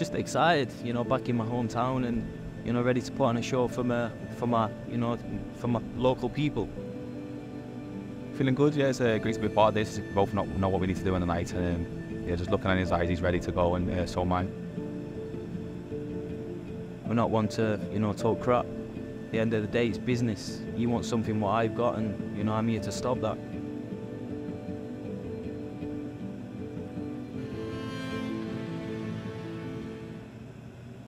just excited, you know, back in my hometown and, you know, ready to put on a show for my local people. Feeling good, yeah, it's great to be part of this. We both know what we need to do in the night, and yeah, just looking at his eyes, he's ready to go, and so am I. We're not one to, you know, talk crap. At the end of the day, it's business. You want something what I've got, and, you know, I'm here to stop that.